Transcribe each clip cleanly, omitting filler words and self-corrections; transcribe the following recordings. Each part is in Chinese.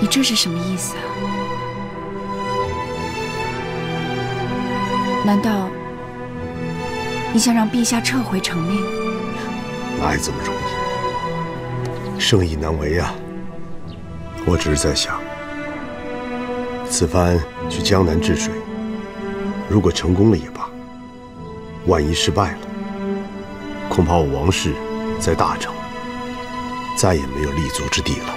你这是什么意思啊？难道你想让陛下撤回成命？哪有这么容易？生意难为啊！我只是在想，此番去江南治水，如果成功了也罢，万一失败了，恐怕我王氏在大城再也没有立足之地了。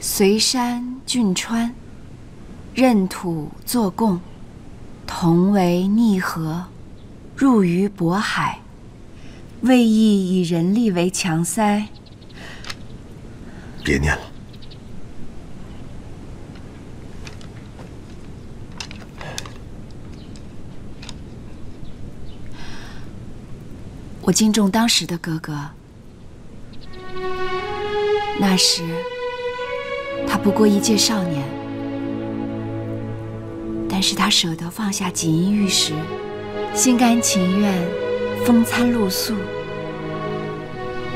随山浚川，任土作贡，同为逆河，入于渤海，未易以人力为强塞。别念了。我敬重当时的哥哥，那时。 他不过一介少年，但是他舍得放下锦衣玉食，心甘情愿，风餐露宿，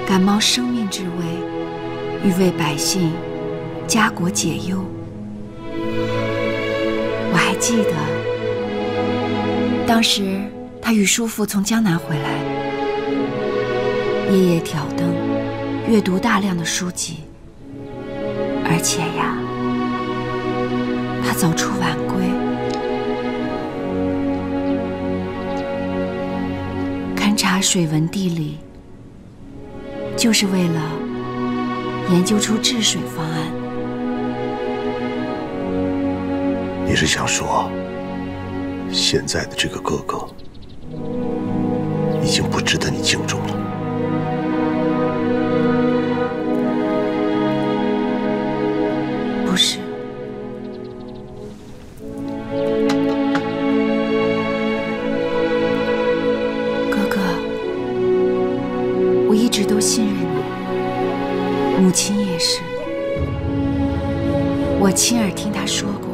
感冒生命之危，欲为百姓、家国解忧。我还记得，当时他与叔父从江南回来，夜夜挑灯，阅读大量的书籍。 而且呀，他早出晚归，勘察水文地理，就是为了研究出治水方案。你是想说，现在的这个哥哥已经不值得你敬重了？ 是，哥哥，我一直都信任你，母亲也是。我亲耳听她说过，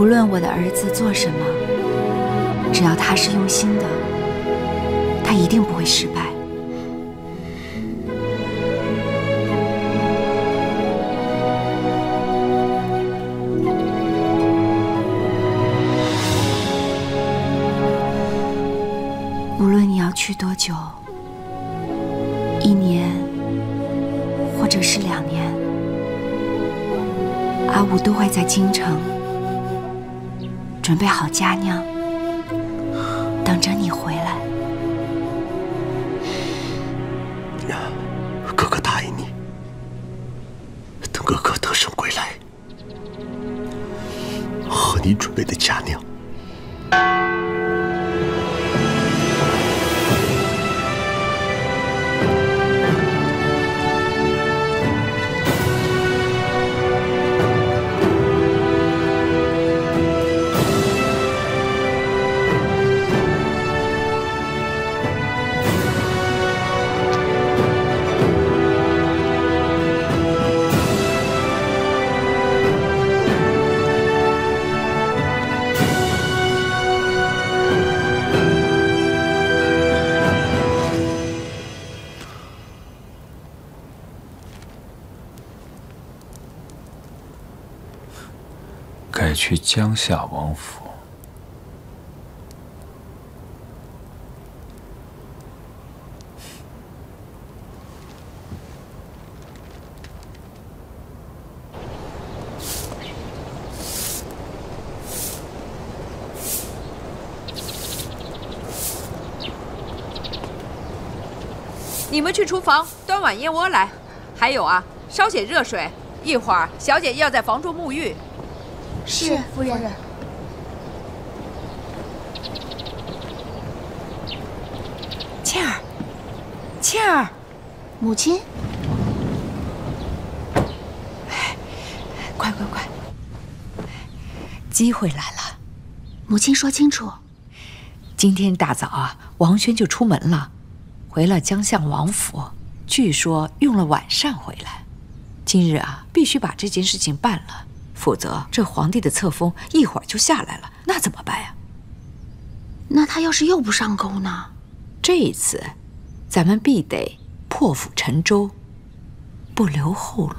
无论我的儿子做什么，只要他是用心的，他一定不会失败。 去多久？1年，或者是2年，阿武都会在京城准备好佳酿，等着你回来。哥哥答应你，等哥哥得胜归来，和你准备的佳酿。 改去江夏王府，你们去厨房端碗燕窝来。还有啊，烧些热水，一会儿小姐要在房中沐浴。 是夫人。倩儿，倩儿，母亲，快快快，机会来了！母亲说清楚，今天一大早啊，王轩就出门了，回了江夏王府，据说用了晚膳回来。今日啊，必须把这件事情办了，否则这皇帝的册封一会儿就下来了，那怎么办呀？那他要是又不上钩呢？这一次，咱们必得破釜沉舟，不留后路。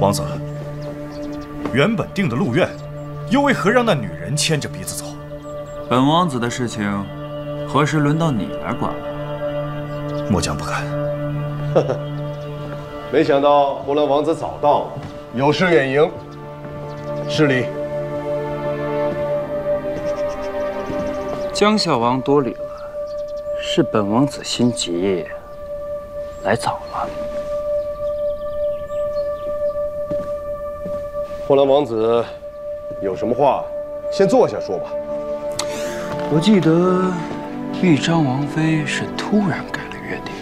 王子，原本定的路愿，又为何让那女人牵着鼻子走？本王子的事情，何时轮到你来管了？末将不敢。呵呵，没想到木兰王子早到了。 有失远迎，失礼。江小王多礼了，是本王子心急，来早了。木兰王子，有什么话先坐下说吧。我记得豫章王妃是突然改了约定，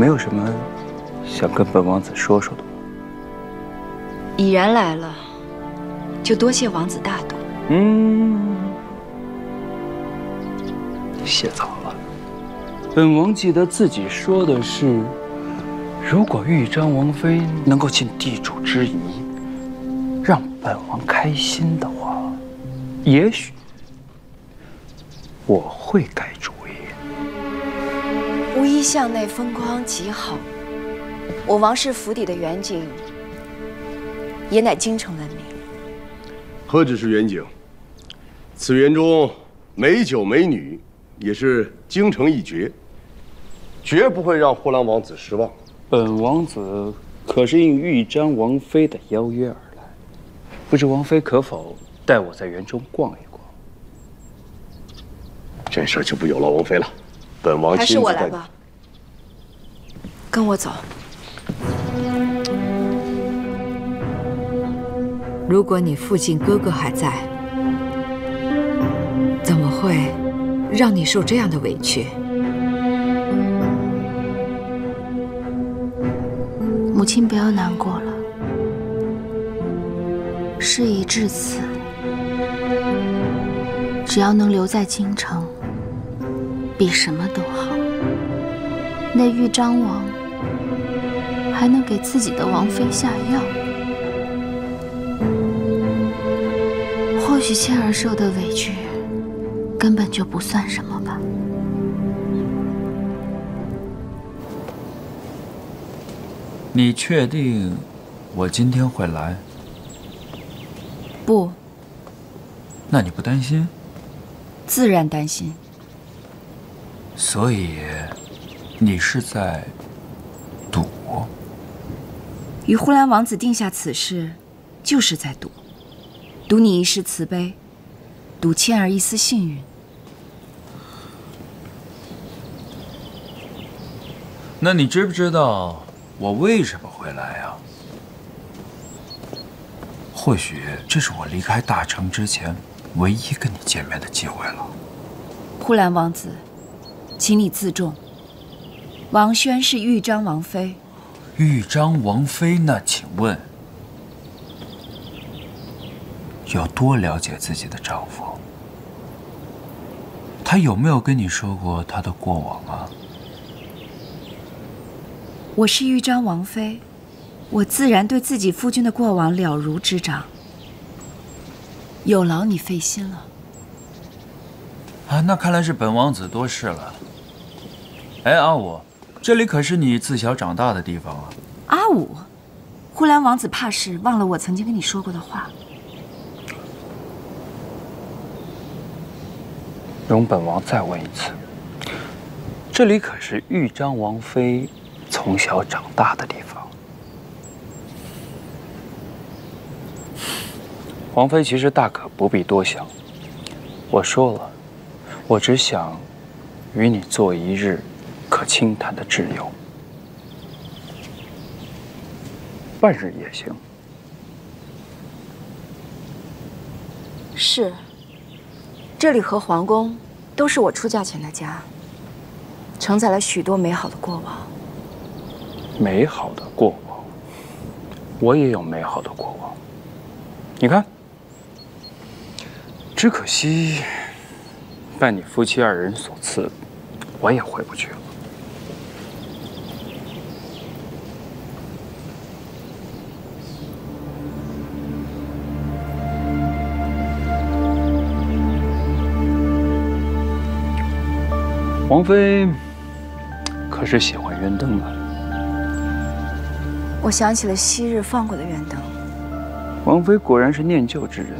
没有什么。 想跟本王子说说的。已然来了，就多谢王子大度。嗯，谢早了。本王记得自己说的是，如果豫章王妃能够尽地主之谊，让本王开心的话，也许我会改主意。无一巷内风光极好。 我王氏府邸的远景，也乃京城闻名。何止是远景，此园中美酒美女也是京城一绝，绝不会让护郎王子失望。本王子可是应豫章王妃的邀约而来，不知王妃可否带我在园中逛一逛？这事儿就不有劳王妃了，本王亲自带。还是我来吧，跟我走。 如果你父亲哥哥还在，怎么会让你受这样的委屈？母亲不要难过了，事已至此，只要能留在京城，比什么都好。那豫章王还能给自己的王妃下药。 或许倩儿受的委屈根本就不算什么吧。你确定我今天会来？不。那你不担心？自然担心。所以，你是在赌？与呼兰王子定下此事，就是在赌。 赌你一世慈悲，赌倩儿一丝幸运。那你知不知道我为什么会来啊？或许这是我离开大城之前唯一跟你见面的机会了。呼兰王子，请你自重。王宣是豫章王妃。豫章王妃，那请问？ 要多了解自己的丈夫。他有没有跟你说过他的过往啊？我是豫章王妃，我自然对自己夫君的过往了如指掌。有劳你费心了。啊，那看来是本王子多事了。哎，阿武，这里可是你自小长大的地方啊。阿武，呼兰王子怕是忘了我曾经跟你说过的话。 容本王再问一次，这里可是豫章王妃从小长大的地方。王妃其实大可不必多想。我说了，我只想与你做一日可轻谈的挚友，半日也行。是。这里和皇宫都是我出嫁前的家，承载了许多美好的过往。美好的过往，我也有美好的过往。你看，只可惜拜你夫妻二人所赐，我也回不去了。 王妃可是喜欢圆灯啊！我想起了昔日放过的圆灯。王妃果然是念旧之人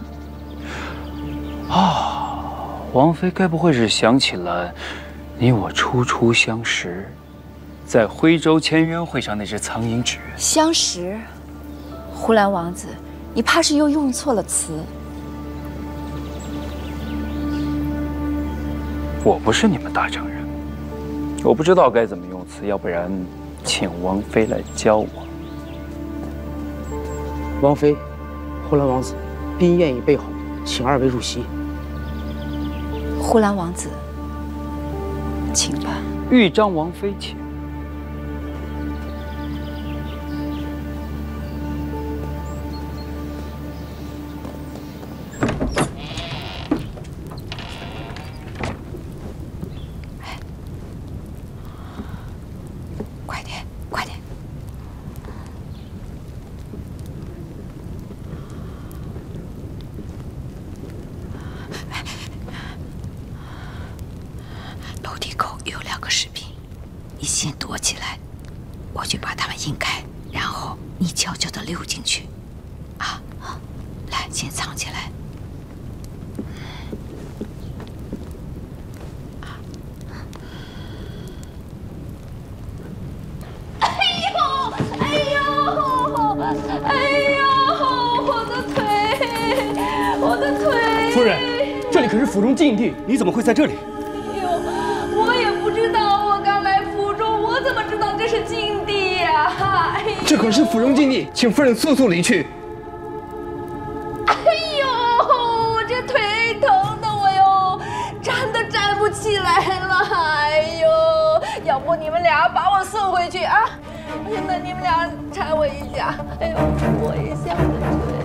啊！王妃该不会是想起了你我初初相识，在徽州签约会上那只苍蝇纸？相识，胡兰王子，你怕是又用错了词。我不是你们大丈人。 我不知道该怎么用词，要不然，请王妃来教我。王妃，呼兰王子，宾宴已备好，请二位入席。呼兰王子，请吧。豫章王妃，请。你怎么会在这里？哎呦，我也不知道，我刚来府中，我怎么知道这是禁地呀？哎呦，这可是府中禁地，请夫人速速离去。哎呦，我这腿疼的我哟，站都站不起来了。哎呦，要不你们俩把我送回去啊？真的，你们俩搀我一下。哎呦，我一下我的腿。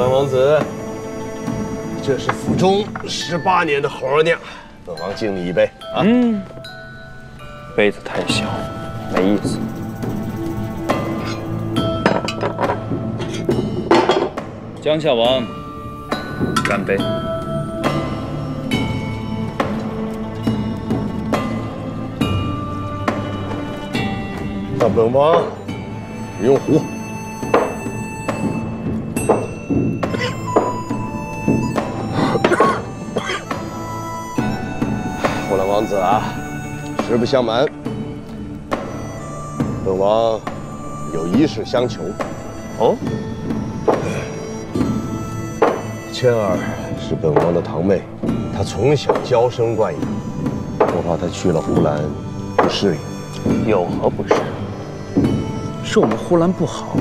兰王子，这是府中18年的猴酿，本王敬你一杯啊。嗯，杯子太小，没意思。 江夏王，干杯！那本王只用壶。木兰王子啊，实不相瞒，本王有一事相求。哦。 萱儿是本王的堂妹，她从小娇生惯养，我怕她去了呼兰不适应。有何不是？是我们呼兰不好，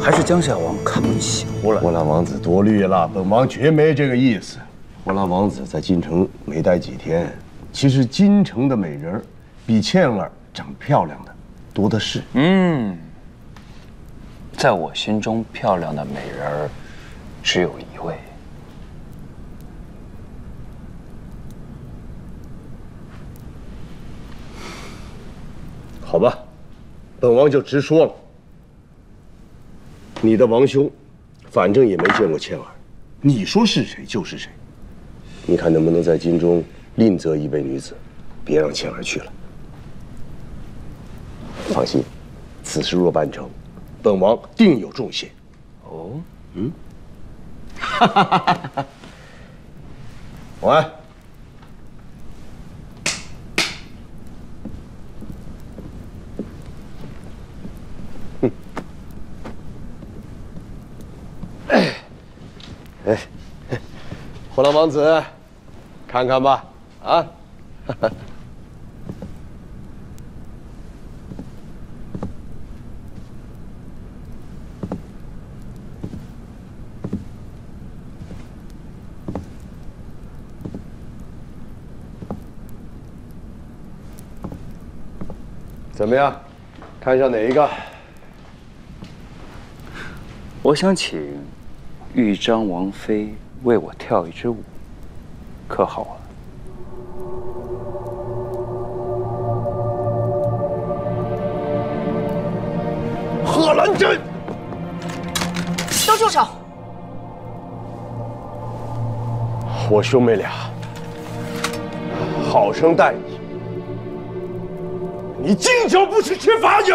还是江夏王看不起呼兰？呼兰王子多虑了，本王绝没这个意思。呼兰王子在京城没待几天，其实京城的美人儿比萱儿长漂亮的多的是。嗯，在我心中，漂亮的美人儿只有一位。 好吧，本王就直说了。你的王兄，反正也没见过芊儿，你说是谁就是谁。你看能不能在京中另择一位女子，别让芊儿去了。放心，此事若办成，本王定有重谢。哦，嗯，哈哈哈哈！王安。 哎，虎狼王子，看看吧，啊！怎么样？看上哪一个？我想请。 豫章王妃为我跳一支舞，可好啊？贺兰真，都住手！我兄妹俩，好生待你。你敬酒不吃吃罚酒。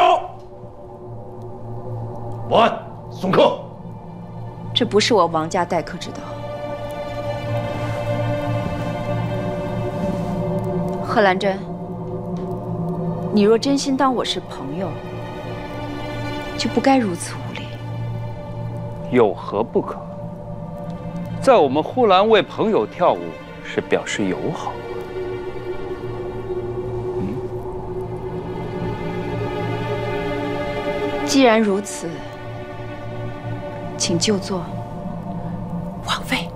王安，送客。 这不是我王家待客之道。贺兰真，你若真心当我是朋友，就不该如此无礼。有何不可？在我们呼兰为朋友跳舞是表示友好。嗯，既然如此。 请就坐，王妃。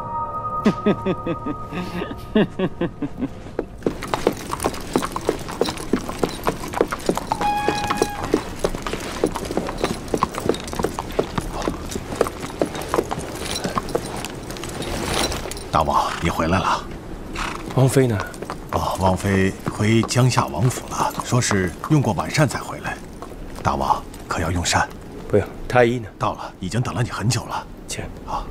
大王，你回来了。王妃呢？ 哦，王妃回江夏王府了，说是用过晚膳才回来。大王可要用膳？不用。太医呢？到了，已经等了你很久了。请啊。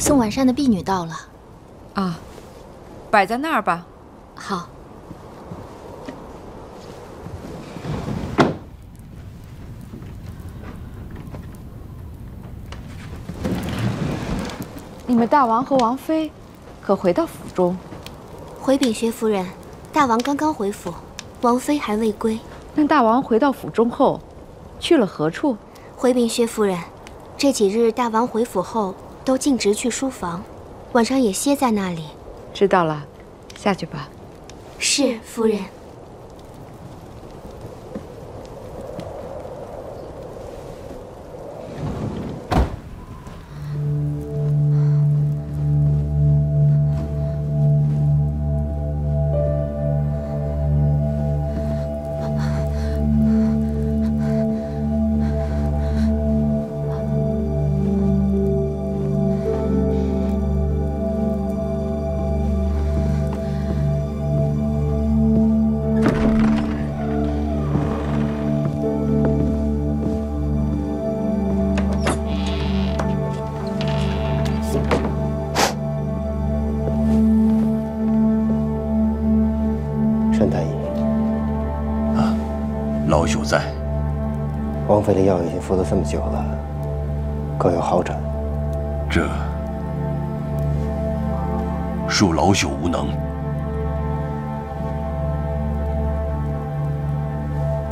送晚膳的婢女到了。啊，摆在那儿吧。好。 你们大王和王妃可回到府中？回禀学夫人，大王刚刚回府，王妃还未归。那大王回到府中后，去了何处？回禀学夫人，这几日大王回府后都径直去书房，晚上也歇在那里。知道了，下去吧。是，夫人。 王妃的药已经服了这么久了，可有好转？这恕老朽无能。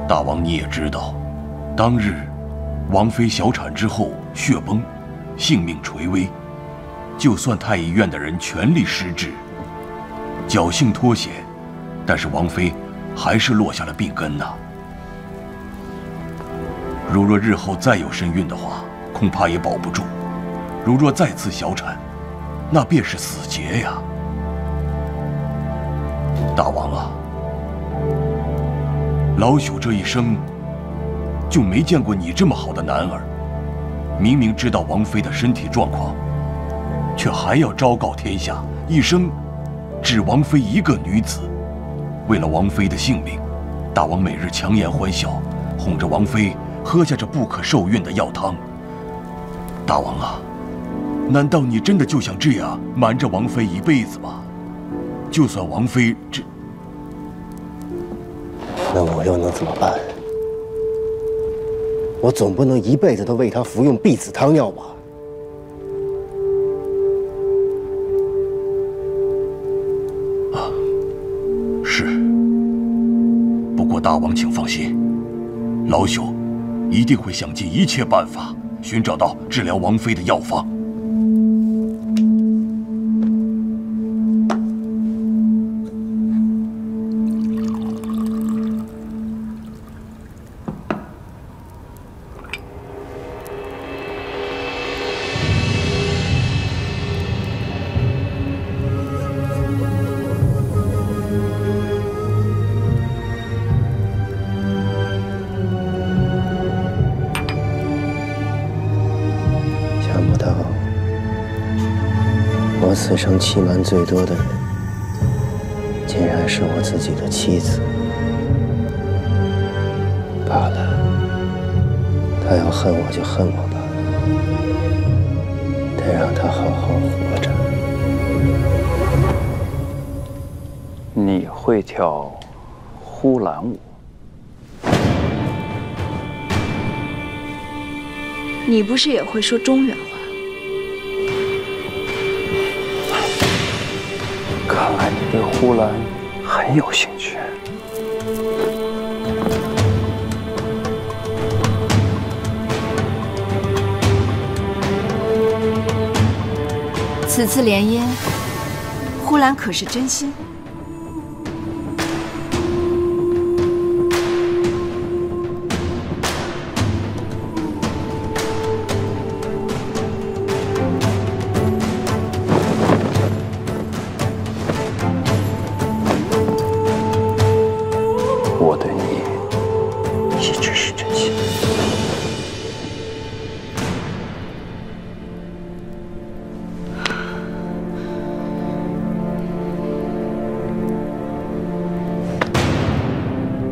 大王你也知道，当日王妃小产之后血崩，性命垂危，就算太医院的人全力施治，侥幸脱险，但是王妃还是落下了病根呐。 如若日后再有身孕的话，恐怕也保不住。如若再次小产，那便是死结呀！大王啊，老朽这一生就没见过你这么好的男儿。明明知道王妃的身体状况，却还要昭告天下，一生只王妃一个女子。为了王妃的性命，大王每日强颜欢笑，哄着王妃。 喝下这不可受孕的药汤，大王啊，难道你真的就想这样瞒着王妃一辈子吗？就算王妃这……那我又能怎么办？我总不能一辈子都喂她服用避子汤药吧？啊，是。不过大王请放心，老朽。 一定会想尽一切办法，寻找到治疗王妃的药方。此生欺瞒最多的人，竟然是我自己的妻子。罢了，她要恨我就恨我吧，得让她好好活着。你会跳呼兰舞？你不是也会说中原话？ 看来你对呼兰很有兴趣。此次联姻，呼兰可是真心？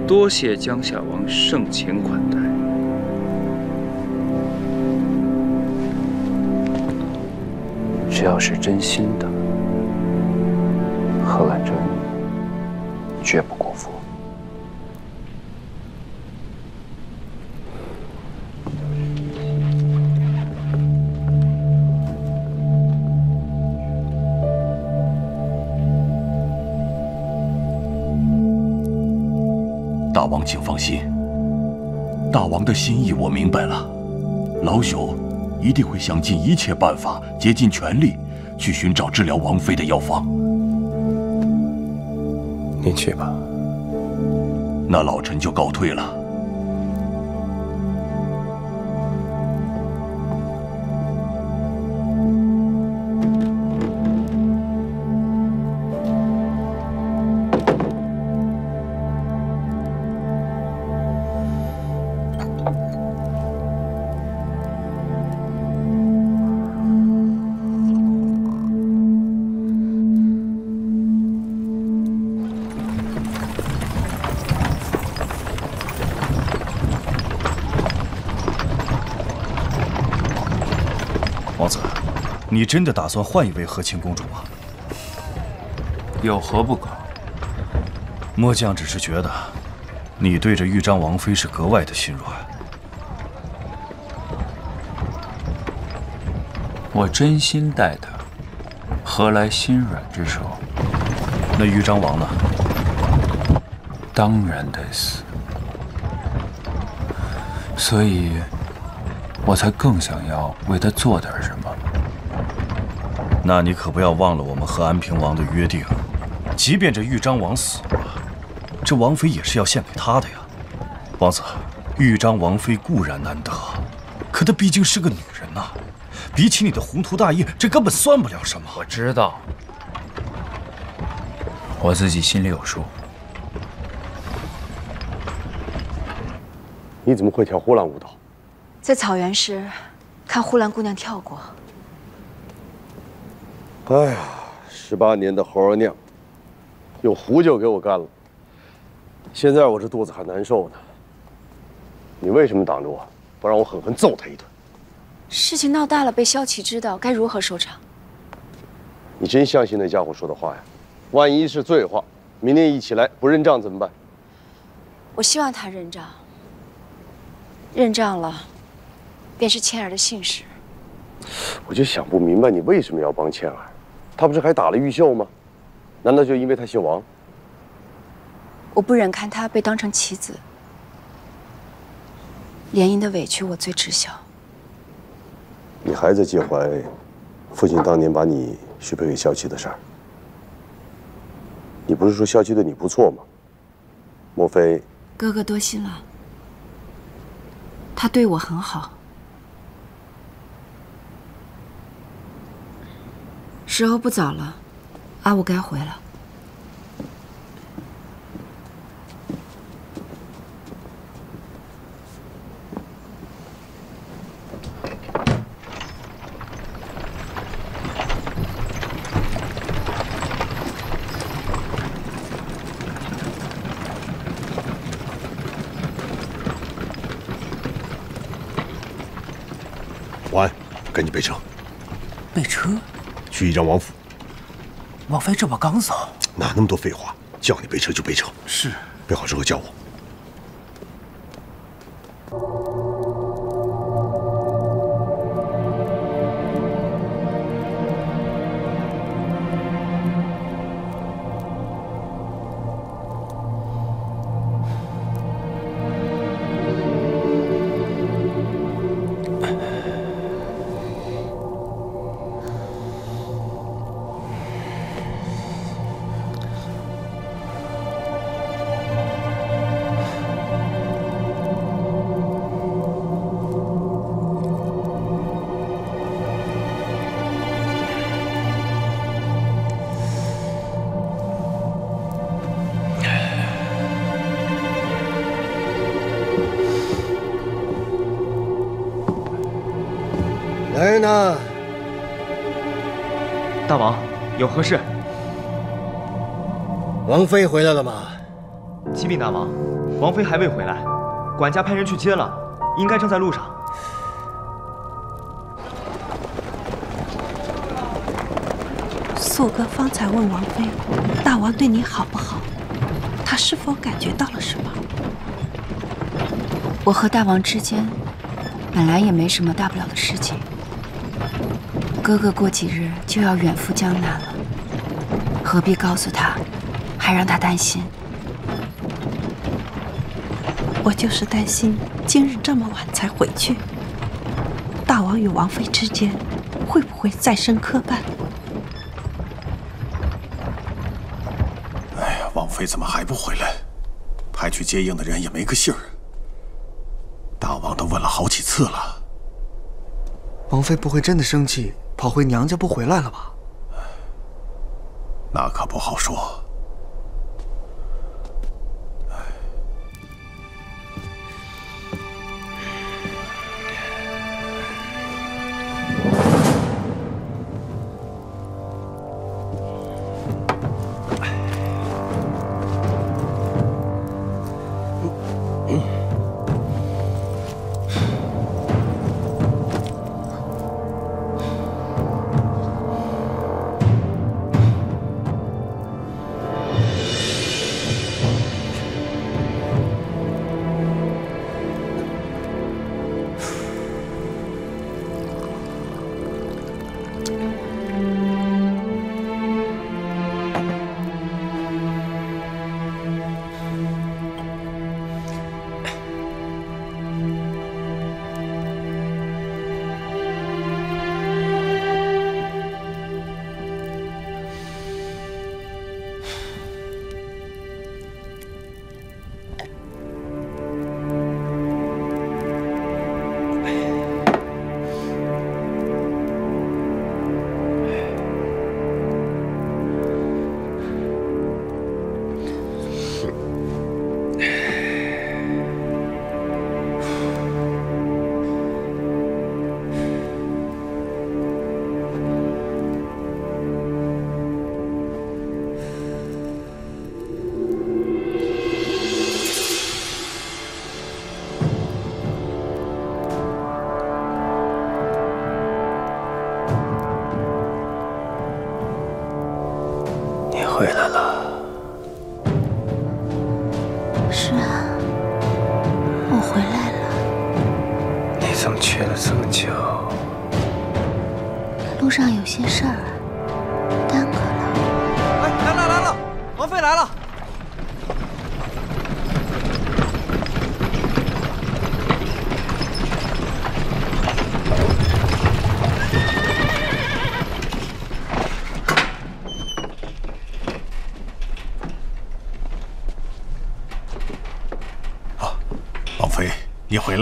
多谢江夏王盛情款待。只要是真心的，贺兰真绝不辜负。 大王，请放心。大王的心意我明白了，老朽一定会想尽一切办法，竭尽全力去寻找治疗王妃的药方。您去吧，那老臣就告退了。你真的打算换一位和亲公主吗？有何不可？末将只是觉得，你对着豫章王妃是格外的心软。我真心待她，何来心软之说？那豫章王呢？当然得死，所以我才更想要为他做点什么。 那你可不要忘了我们和安平王的约定，即便这豫章王死了，这王妃也是要献给他的呀。王子，豫章王妃固然难得，可她毕竟是个女人呐，比起你的宏图大业，这根本算不了什么。我知道，我自己心里有数。你怎么会跳呼兰舞蹈？在草原时，看呼兰姑娘跳过。 哎呀，18年的猴儿酿，有壶就给我干了。现在我这肚子还难受呢。你为什么挡着我，不让我狠狠揍他一顿？事情闹大了，被萧齐知道，该如何收场？你真相信那家伙说的话呀？万一是醉话，明天一起来不认账怎么办？我希望他认账。认账了，便是倩儿的幸事。我就想不明白，你为什么要帮倩儿？ 他不是还打了玉秀吗？难道就因为他姓王？我不忍看他被当成棋子，联姻的委屈我最知晓。你还在介怀父亲当年把你许配给萧齐的事儿？你不是说萧齐对你不错吗？莫非哥哥多心了？他对我很好。 时候不早了，阿武该回了。晚安，赶紧备车。备车。 去豫章王府。王妃这会刚走，哪那么多废话？叫你备车就备车。是，备好之后叫我。 来人呐！大王，有何事？王妃回来了吗？启禀大王，王妃还未回来，管家派人去接了，应该正在路上。素哥方才问王妃，大王对你好不好，她是否感觉到了什么？我和大王之间本来也没什么大不了的事情。哥哥过几日就要远赴江南了，何必告诉他，还让他担心？我就是担心今日这么晚才回去，大王与王妃之间会不会再生磕绊？ 王妃怎么还不回来？派去接应的人也没个信儿。大王都问了好几次了。王妃不会真的生气，跑回娘家不回来了吧？那可不好说。回来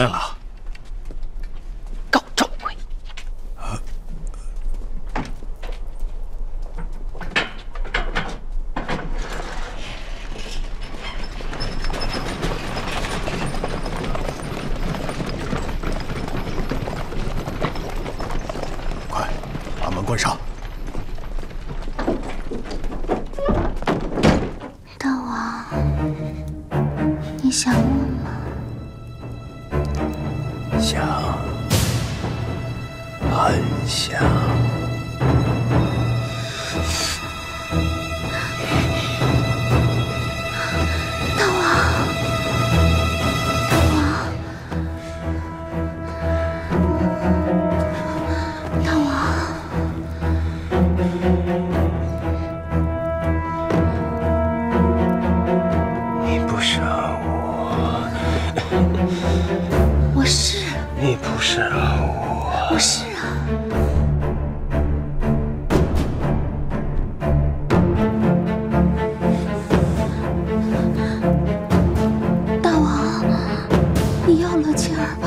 了，高兆奎。快，把门关上。大王，你想我？ 想，很想。大王，大王，大王，你不杀我，我是。 你不是啊，我是啊。大王，你要了沁儿吧？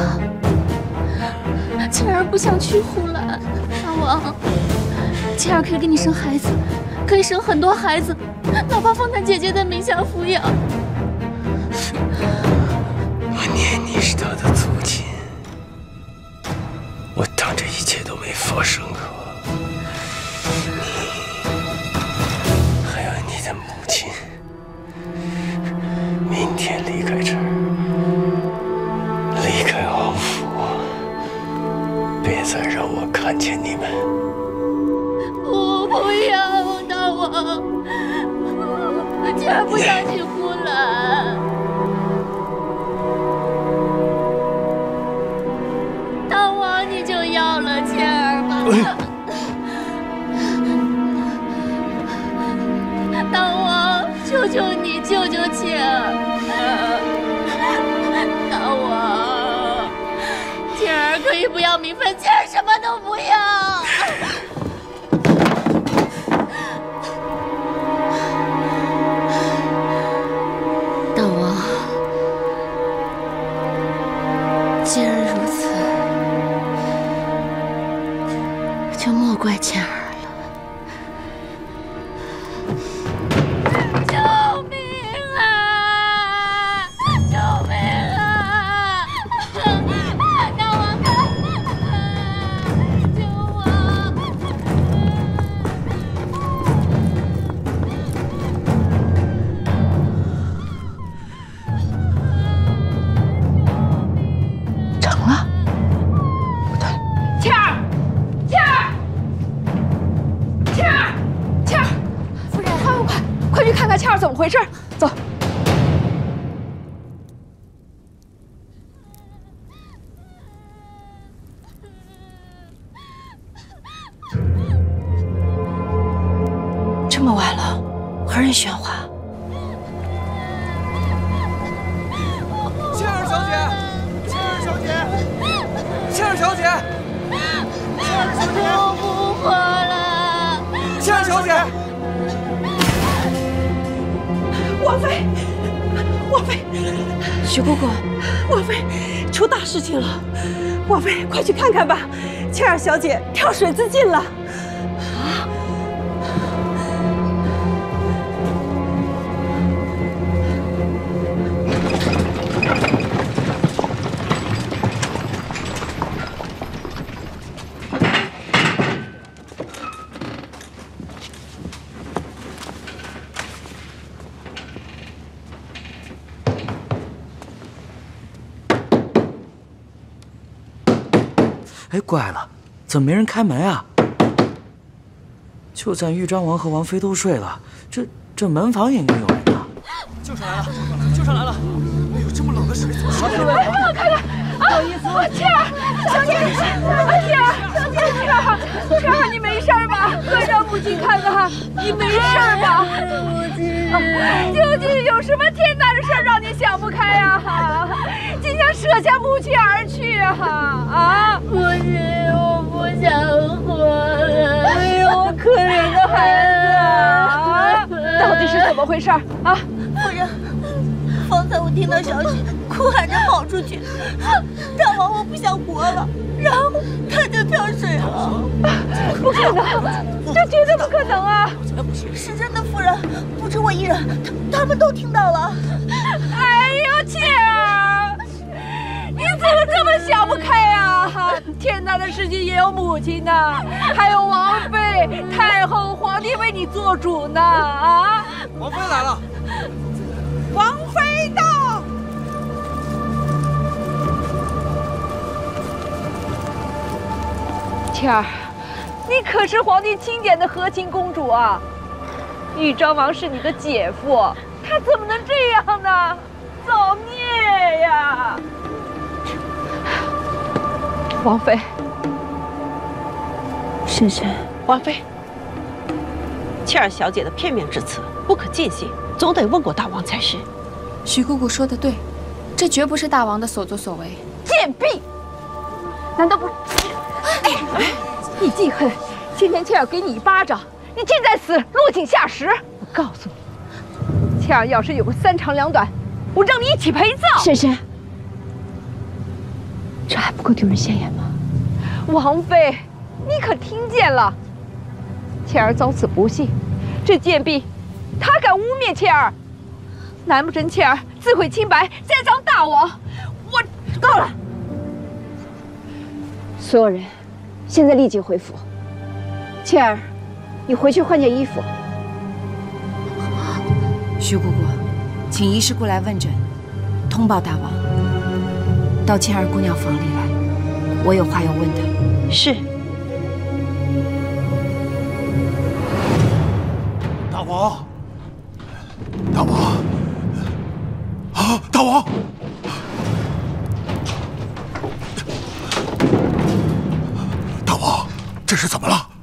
沁儿不想去呼兰。大王，沁儿可以给你生孩子，可以生很多孩子，哪怕凤丹姐姐在名下抚养。我念你是她的祖亲。 我当这一切都没发生过，你还有你的母亲，明天离开这儿，离开王府，别再让我看见你们。我不要。突然不想去哭了。大王，你就要了千儿吧。大王，求求你救救千儿！大王，千儿可以不要名分，千儿什么都不要。 既然如此，就莫怪倩儿了。救命啊！救命啊！大王，救我！ 倩儿怎么回事？走。这么晚了，何人喧哗？倩儿小姐，倩儿小姐，倩儿小姐，倩儿小姐，我不活了。倩儿小姐。 王妃，王妃，徐姑姑，王妃出大事情了！王妃，快去看看吧，倩儿小姐跳水自尽了。啊！哎，怪了，怎么没人开门啊？就算豫章王和王妃都睡了，这门房也应该有人啊！救上来了，救上来了！哎呦，这么冷的水，快点，快点！不好意思，我倩儿小姐，倩儿小姐，倩儿，你没事吧？快让母亲看看，你没事吧？母亲，究竟有什么天大的事让你想不开呀？竟想舍下母亲而去啊！母亲，我不想活了！哎呦，我可怜的孩子啊！到底是怎么回事啊？夫人。 方才我听到消息，哭喊着跑出去。大王，我不想活了，然后他就跳水了。不可能，这绝对不可能啊！是真的，夫人，不止我一人，他们都听到了。哎呦，倩儿，你怎么这么想不开啊？天大的事情也有母亲呢，还有王妃、太后、皇帝为你做主呢！啊，王妃来了。 王妃到！倩儿，你可是皇帝钦点的和亲公主啊！豫章王是你的姐夫，他怎么能这样呢？造孽呀！王妃，婶婶，王妃，倩儿小姐的片面之词不可尽信。 总得问过大王才是。徐姑姑说的对，这绝不是大王的所作所为。贱婢，难道不？哎，你记恨，今天倩儿给你一巴掌，你尽在此落井下石。我告诉你，倩儿要是有个三长两短，我让你一起陪葬。婶婶，这还不够丢人现眼吗？王妃，你可听见了？倩儿遭此不幸，这贱婢。 他敢污蔑倩儿，难不成倩儿自毁清白，栽赃大王？我够了！所有人，现在立即回府。倩儿，你回去换件衣服。徐姑姑，请医师过来问诊，通报大王。到倩儿姑娘房里来，我有话要问她。是。大王。大王！啊，大王！ 这是怎么了？